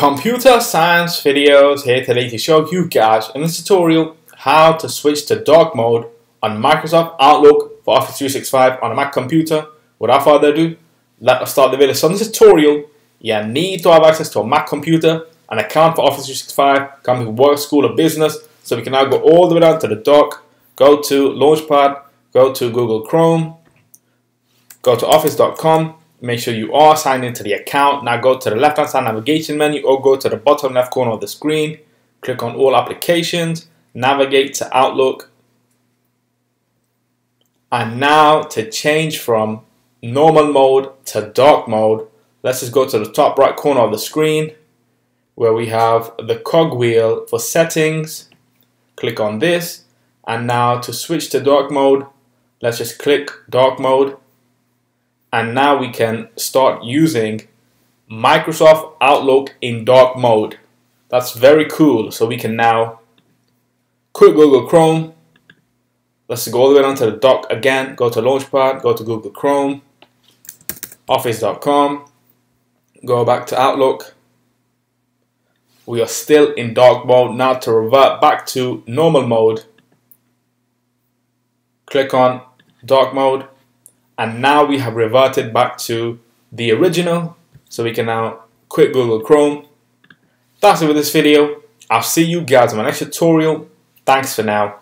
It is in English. Computer science videos here today to show you guys in this tutorial how to switch to dark mode on Microsoft Outlook for Office 365 on a Mac computer. Without further ado, let us start the video. So in this tutorial, you need to have access to a Mac computer, an account for Office 365, company, work, school or business. So we can now go all the way down to the dock, go to Launchpad, go to Google Chrome, go to Office.com. Make sure you are signed into the account. Now go to the left hand side navigation menu or go to the bottom left corner of the screen. Click on all applications, navigate to Outlook. And now to change from normal mode to dark mode, let's just go to the top right corner of the screen where we have the cogwheel for settings. Click on this. And now to switch to dark mode, let's just click dark mode. And now we can start using Microsoft Outlook in dark mode. That's very cool. So we can now quit Google Chrome. Let's go all the way down to the dock again. Go to Launchpad, go to Google Chrome, Office.com, go back to Outlook. We are still in dark mode. Now to revert back to normal mode, click on dark mode. And now we have reverted back to the original, so we can now quit Google Chrome. That's it for this video. I'll see you guys in my next tutorial. Thanks for now.